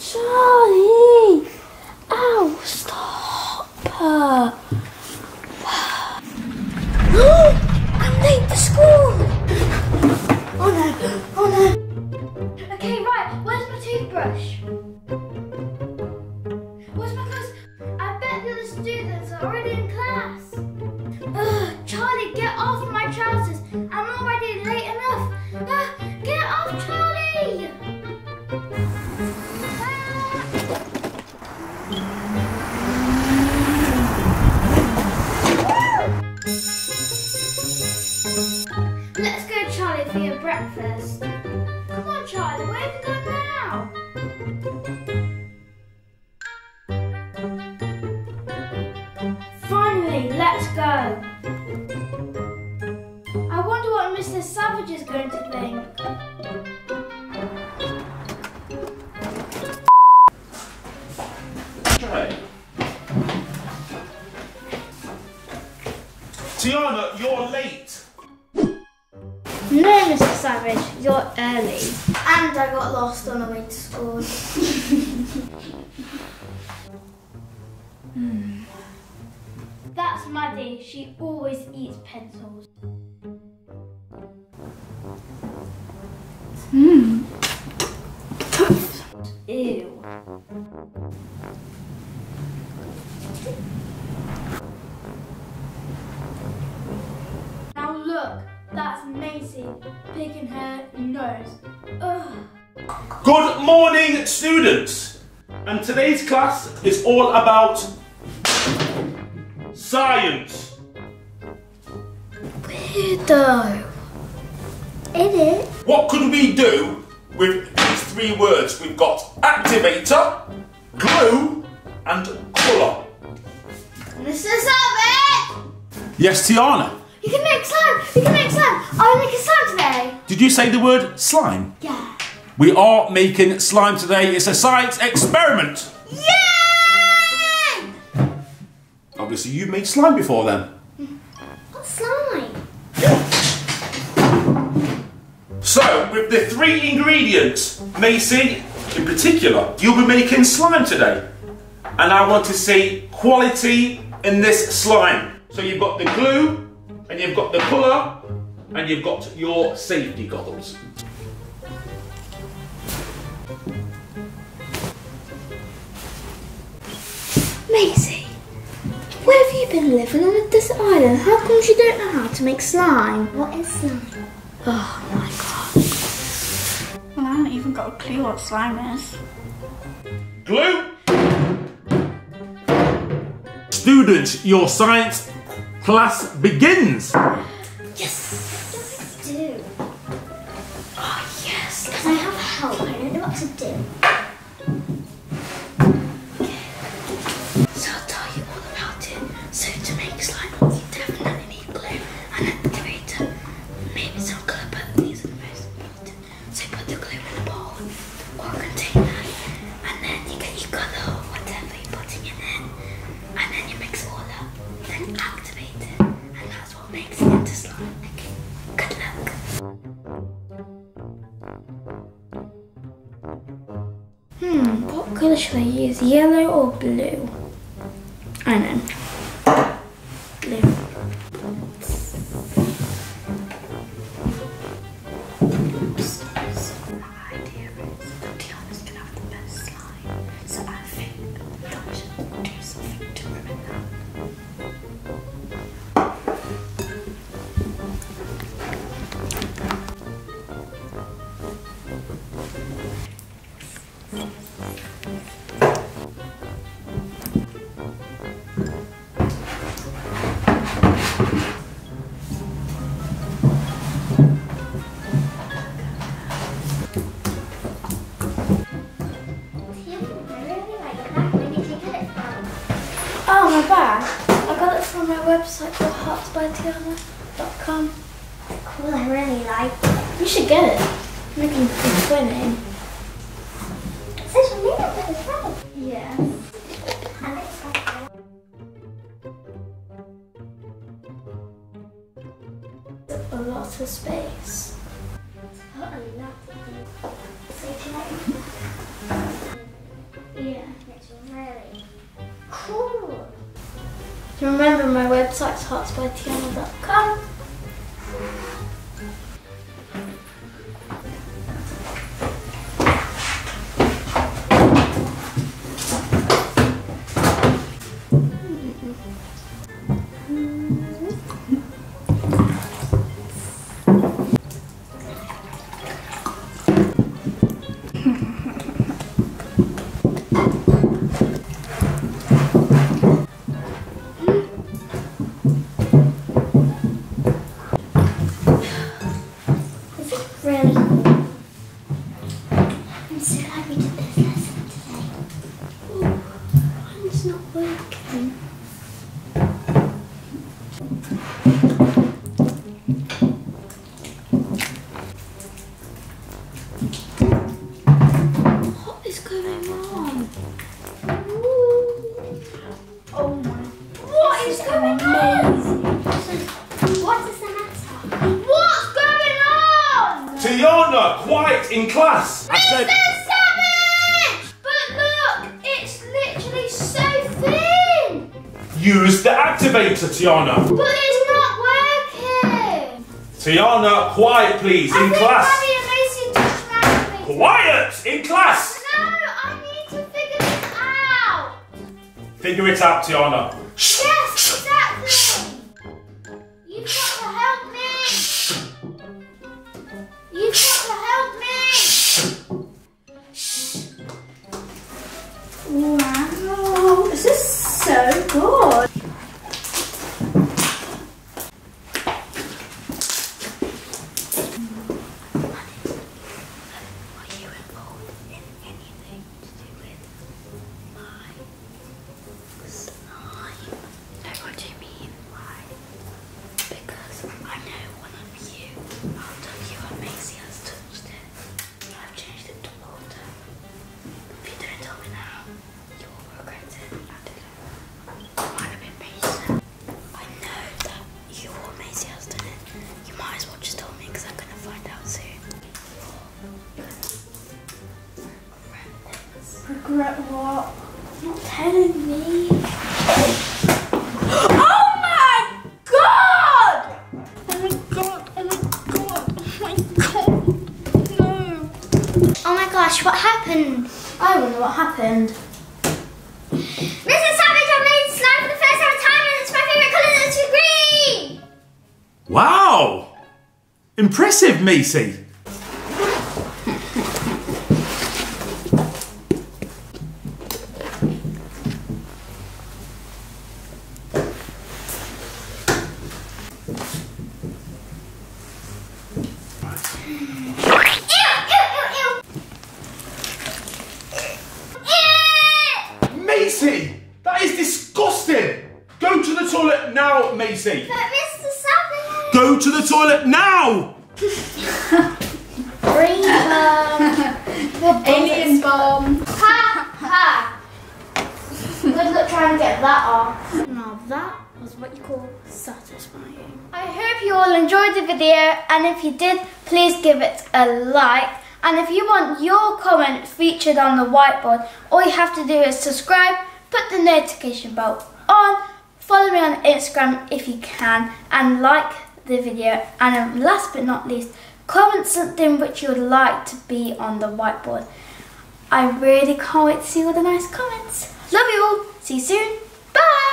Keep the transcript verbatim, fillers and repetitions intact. Charlie! Ow, stop! I'm late for school! Oh no, oh no! Okay, right, where's my toothbrush? Where's my class? I bet the other students are already in class! Ugh, Charlie, get off my trousers! I'm already late enough! Ah, get off, Charlie! Let's go, Charlie, for your breakfast. Come on, Charlie, where have you gone now? Finally, let's go. I wonder what Mister Savage is going to think. Hey. Tiana, you're late. No, Mister Savage, you're early. And I got lost on the way to school. mm. That's Maddie. She always eats pencils. Mmm. Ew. Now look. That's Macy picking her nose. Ugh. Good morning, students. And today's class is all about science. Weird though. Is it? What could we do with these three words? We've got activator, glue, and colour. Mister Savage. Yes, Tiana. You can make slime! You can make slime! I'm making slime today! Did you say the word slime? Yeah. We are making slime today. It's a science experiment! Yay! Obviously you've made slime before then. What slime? Yeah. So, with the three ingredients, Macy in particular, you'll be making slime today. And I want to see quality in this slime. So you've got the glue, and you've got the colour, and you've got your safety goggles. Maisie, where have you been living on a desert island? How come you don't know how to make slime? What is slime? Oh my god. Well, I haven't even got a clue what slime is. Glue! Students, your science class begins! Yes! What do I have to do? Oh yes! Can I have help? I don't know what to do. Okay. So I'll tell you all about it. So to make slime, you definitely need glue and activator. Maybe some colour, but these are the most important. So put the glue in a bowl or a container, and then you get your colour or whatever you're putting in it, and then you mix it all up. Then activate. Makes it into slime. Okay, good luck. Hmm, what colour should I use? Yellow or blue? I know. Blue. My bag. I got it from my website called hearts by tiana dot com. Cool, I really like it. You should get it. I'm looking for winning. It says for me to put this out. Yeah. And it's like that. A lot of space. Totally not. Say tonight. Remember, my website's hearts by tiana dot com. What is going on? Ooh. Oh my! What is going on? What is the matter? What's going on? Tiana, quiet in class. Mister Savage! But look, it's literally so thin. Use the activator, Tiana. But Tiana, quiet please, in class. Quiet, in class! No, I need to figure this out. Figure it out, Tiana. Yes, exactly. You've got to help me. You've got to help me. Wow, this is so good. Regret what? You're not telling me. Oh my god! Oh my god, oh my god, oh my god, no. Oh my gosh, what happened? I wonder what happened. Mister Savage, I made slime for the first ever time and it's my favourite colour that's green! Wow! Impressive, Macy! That is disgusting! Go to the toilet now, Macy! But Mister Savage! Go to the toilet now! Green bomb! Alien bomb! Ha! Ha! Good luck trying to get that off. Now that was what you call satisfying. I hope you all enjoyed the video, and if you did, please give it a like. And if you want your comment featured on the whiteboard, all you have to do is subscribe, put the notification bell on, follow me on Instagram if you can, and like the video. And last but not least, comment something which you would like to be on the whiteboard. I really can't wait to see all the nice comments. Love you all. See you soon. Bye.